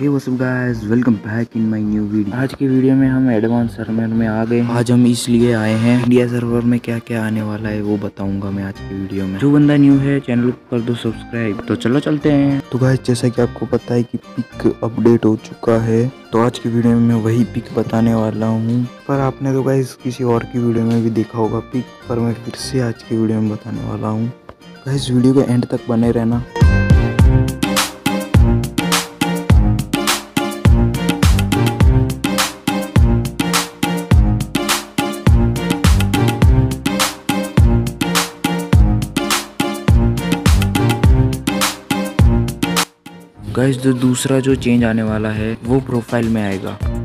Hey what's up guys, welcome back in my new video. आज के video में हम एडवांस सर्वर में आ गए। आज हम इसलिए आए हैं, इंडिया सर्वर में क्या क्या आने वाला है वो बताऊंगा मैं आज की वीडियो में। जो बंदा न्यू है चैनल कर दो सब्सक्राइब, तो चलो चलते हैं। तो गाइस जैसा कि आपको पता है कि पिक अपडेट हो चुका है, तो आज की वीडियो में मैं वही पिक बताने वाला हूँ। पर आपने तो गाइस किसी और की वीडियो में भी देखा होगा पिक, पर मैं फिर से आज की वीडियो में बताने वाला हूँ। गाइस वीडियो के एंड तक बने रहना। गाइस जो दूसरा जो चेंज आने वाला है वो प्रोफाइल में आएगा।